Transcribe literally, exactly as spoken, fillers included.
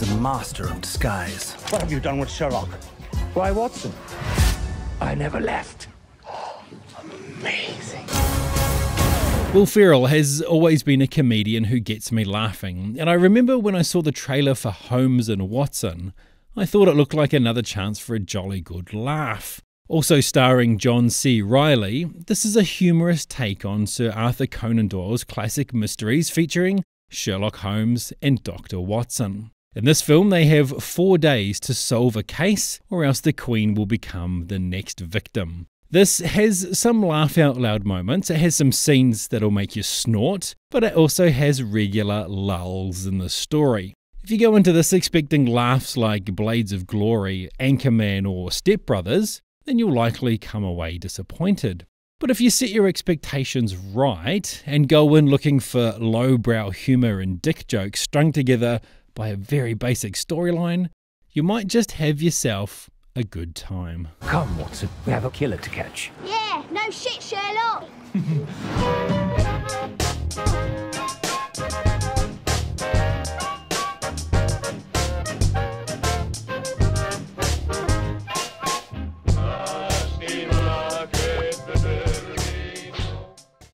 He's a master of disguise. What have you done with Sherlock? Why, Watson? I never left. Oh, amazing. Will Ferrell has always been a comedian who gets me laughing, and I remember when I saw the trailer for Holmes and Watson, I thought it looked like another chance for a jolly good laugh. Also starring John C. Reilly, this is a humorous take on Sir Arthur Conan Doyle's classic mysteries featuring Sherlock Holmes and Doctor Watson. In this film, they have four days to solve a case, or else the Queen will become the next victim. This has some laugh-out-loud moments, it has some scenes that'll make you snort, but it also has regular lulls in the story. If you go into this expecting laughs like Blades of Glory, Anchorman or Step Brothers, then you'll likely come away disappointed. But if you set your expectations right, and go in looking for lowbrow humour and dick jokes strung together by a very basic storyline, you might just have yourself a good time. Come, Watson, we have a killer to catch. Yeah, no shit, Sherlock.